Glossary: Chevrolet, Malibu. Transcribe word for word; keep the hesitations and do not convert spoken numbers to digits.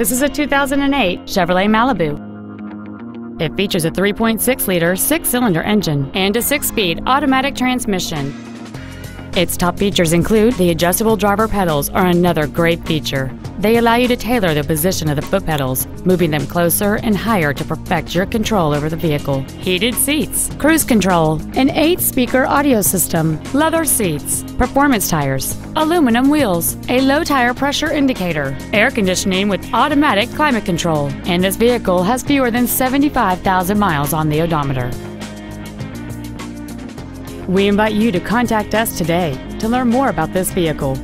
This is a two thousand eight Chevrolet Malibu. It features a three point six liter six-cylinder engine and a six-speed automatic transmission. Its top features include the adjustable driver pedals are another great feature. They allow you to tailor the position of the foot pedals, moving them closer and higher to perfect your control over the vehicle. Heated seats, cruise control, an eight-speaker audio system, leather seats, performance tires, aluminum wheels, a low tire pressure indicator, air conditioning with automatic climate control, and this vehicle has fewer than seventy-five thousand miles on the odometer. We invite you to contact us today to learn more about this vehicle.